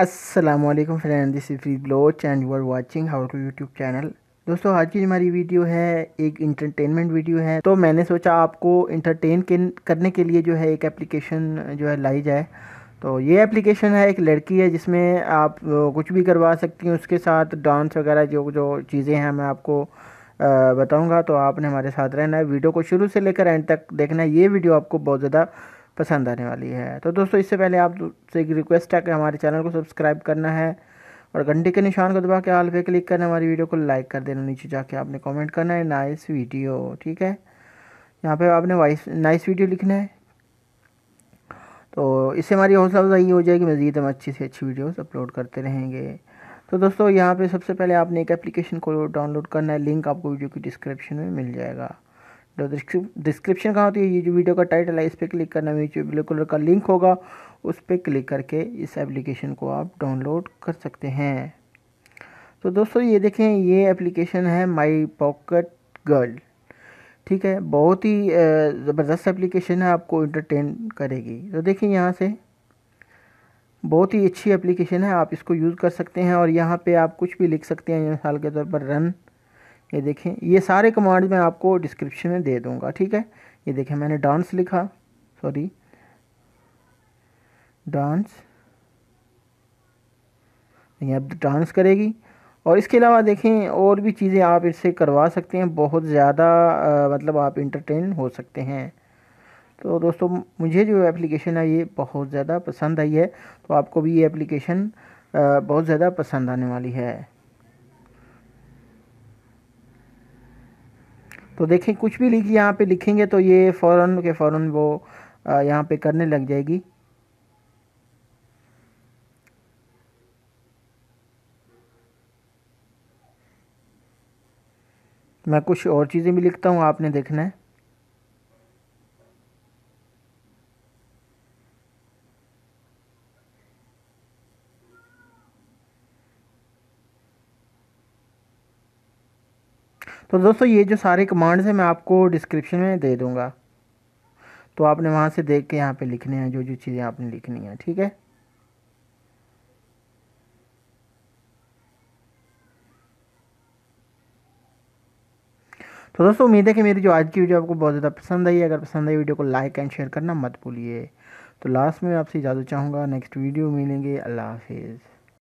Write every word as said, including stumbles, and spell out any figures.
अस्सलामुअलैकुम friend, this is free Baloch and you are watching how to YouTube channel. दोस्तों, आज की हमारी वीडियो है एक इंटरटेनमेंट वीडियो है, तो मैंने सोचा आपको इंटरटेन करने के लिए जो है एक एप्लीकेशन जो है लाई जाए। तो ये एप्लीकेशन है, एक लड़की है जिसमें आप कुछ भी करवा सकती हैं उसके साथ, डांस वगैरह जो जो चीज़ें हैं मैं आपको बताऊँगा। तो आपने हमारे साथ रहना है, वीडियो को शुरू से लेकर एंड तक देखना है। ये वीडियो आपको बहुत ज़्यादा पसंद आने वाली है। तो दोस्तों, इससे पहले आपसे एक रिक्वेस्ट है कि हमारे चैनल को सब्सक्राइब करना है और घंटे के निशान को दबा के ऑल पे क्लिक करना, हमारी वीडियो को लाइक कर देना, नीचे जाके आपने कमेंट करना है नाइस वीडियो, ठीक है। यहाँ पे आपने वाइस नाइस वीडियो लिखना है, तो इससे हमारी हौसला अफजाई हो जाएगी, मज़ीद हम अच्छी से अच्छी वीडियोज़ अपलोड करते रहेंगे। तो दोस्तों, यहाँ पर सबसे पहले आपने एक एप्लीकेशन को डाउनलोड करना है, लिंक आपको वीडियो की डिस्क्रिप्शन में मिल जाएगा। जो डिस्क्रिप्शन कहाँ होती है, ये जो वीडियो का टाइटल है इस पर क्लिक करना, नीचे ब्लू कलर का लिंक होगा उस पर क्लिक करके इस एप्लीकेशन को आप डाउनलोड कर सकते हैं। तो दोस्तों, ये देखें, ये एप्लीकेशन है माई पॉकेट गर्ल, ठीक है। बहुत ही ज़बरदस्त एप्लीकेशन है, आपको इंटरटेन करेगी। तो देखिए, यहाँ से बहुत ही अच्छी एप्लीकेशन है, आप इसको यूज़ कर सकते हैं और यहाँ पर आप कुछ भी लिख सकते हैं। मिसाल के तौर पर रन, ये देखें, ये सारे कमांड मैं आपको डिस्क्रिप्शन में दे दूंगा, ठीक है। ये देखें, मैंने डांस लिखा, सॉरी डांस, ये अब डांस करेगी। और इसके अलावा देखें, और भी चीज़ें आप इससे करवा सकते हैं, बहुत ज़्यादा मतलब आप इंटरटेन हो सकते हैं। तो दोस्तों, मुझे जो एप्लीकेशन है ये बहुत ज़्यादा पसंद आई है, तो आपको भी ये एप्लीकेशन बहुत ज़्यादा पसंद आने वाली है। तो देखें, कुछ भी लिखिए, यहाँ पे लिखेंगे तो ये फ़ौरन के फ़ौरन वो यहाँ पे करने लग जाएगी। मैं कुछ और चीज़ें भी लिखता हूँ, आपने देखना है। तो दोस्तों, ये जो सारे कमांड्स हैं मैं आपको डिस्क्रिप्शन में दे दूंगा, तो आपने वहाँ से देख के यहाँ पे लिखने हैं जो जो चीज़ें आपने लिखनी है, ठीक है। तो दोस्तों, उम्मीद है कि मेरी जो आज की वीडियो आपको बहुत ज़्यादा पसंद आई है। अगर पसंद आई वीडियो को लाइक एंड शेयर करना मत भूलिए। तो लास्ट में आपसे इजाज़त चाहूँगा, नेक्स्ट वीडियो मिलेंगे, अल्लाह हाफिज़।